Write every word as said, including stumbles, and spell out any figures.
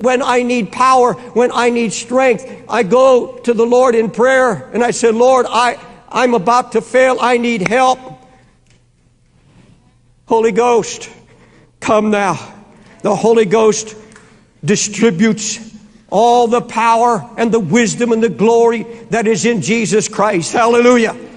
When I need power, when I need strength, I go to the Lord in prayer and I say, Lord, I, I'm about to fail. I need help. Holy Ghost, come now. The Holy Ghost distributes all the power and the wisdom and the glory that is in Jesus Christ. Hallelujah.